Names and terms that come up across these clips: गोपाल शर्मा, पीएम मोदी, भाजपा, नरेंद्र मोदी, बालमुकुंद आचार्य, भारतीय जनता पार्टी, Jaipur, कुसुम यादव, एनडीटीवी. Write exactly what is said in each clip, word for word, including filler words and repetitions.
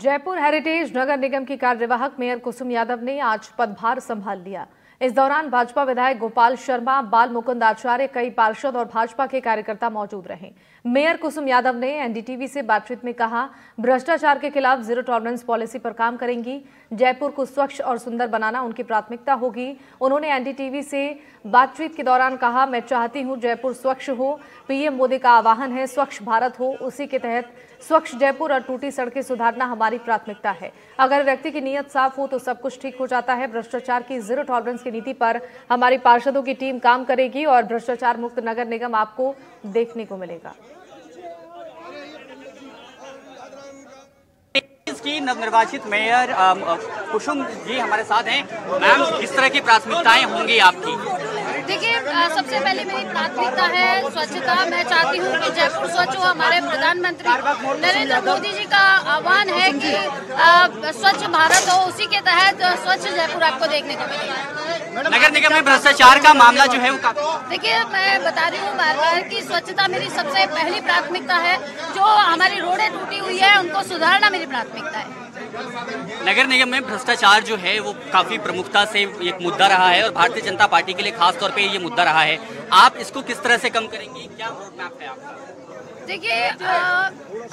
Jaipur heritage नगर निगम की कार्यवाहक mayor कुसुम यादव ने आज पदभार संभाल लिया। इस दौरान भाजपा विधायक गोपाल शर्मा, बालमुकुंद आचार्य, कई पार्षद और भाजपा के कार्यकर्ता मौजूद रहे। मेयर कुसुम यादव ने एनडीटीवी से बातचीत में कहा, भ्रष्टाचार के खिलाफ जीरो टॉलरेंस पॉलिसी पर काम करेंगी। जयपुर को स्वच्छ और सुंदर बनाना उनकी प्राथमिकता होगी। उन्होंने एनडीटीवी से बातचीत के दौरान कहा, मैं चाहती हूँ जयपुर स्वच्छ हो। पीएम मोदी का आह्वान है स्वच्छ भारत हो, उसी के तहत स्वच्छ जयपुर और टूटी सड़कें सुधारना हमारी प्राथमिकता है। अगर व्यक्ति की नीयत साफ हो तो सब कुछ ठीक हो जाता है। भ्रष्टाचार की जीरो टॉलरेंस नीति पर हमारी पार्षदों की टीम काम करेगी और भ्रष्टाचार मुक्त नगर निगम आपको देखने को मिलेगा। की नवनिर्वाचित मेयर कुसुम जी हमारे साथ हैं। मैम, किस तरह की प्राथमिकताएं होंगी आपकी? देखिए, सबसे पहले मेरी प्राथमिकता है स्वच्छता। मैं चाहती हूँ कि जयपुर स्वच्छ हो। हमारे प्रधानमंत्री नरेंद्र मोदी जी का आह्वान है कि स्वच्छ भारत हो, उसी के तहत स्वच्छ जयपुर आपको देखने को मिलेगा। नगर निगम में भ्रष्टाचार का मामला जो है वो, देखिए मैं बता रही हूँ बार बार कि स्वच्छता मेरी सबसे पहली प्राथमिकता है। जो हमारी रोडें टूटी हुई है उनको सुधारना मेरी प्राथमिकता है। नगर निगम में भ्रष्टाचार जो है वो काफी प्रमुखता से एक मुद्दा रहा है और भारतीय जनता पार्टी के लिए खास तौर पे ये मुद्दा रहा है। आप इसको किस तरह से कम करेंगी? क्या रोड मैप है आपका? देखिए,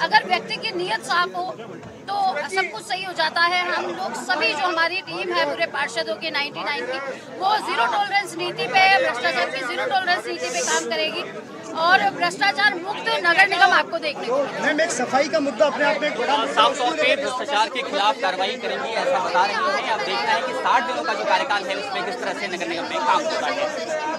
अगर व्यक्ति की नीयत साफ हो तो सब कुछ सही हो जाता है। हम लोग सभी जो हमारी टीम है पूरे पार्षदों के निन्यानवे की, वो जीरो टॉलरेंस नीति पे, भ्रष्टाचार की जीरो टॉलरेंस नीति पे काम करेगी और भ्रष्टाचार मुक्त नगर निगम आपको देखने को मिलेगा। मैम, एक सफाई का मुद्दा अपने आप में साफ तौर पे भ्रष्टाचार के खिलाफ कार्रवाई करेंगी ऐसा बता रहे हैं। आप देखना है कि साठ दिनों का जो कार्यकाल है उसमें किस तरह से नगर निगम में काम होता है।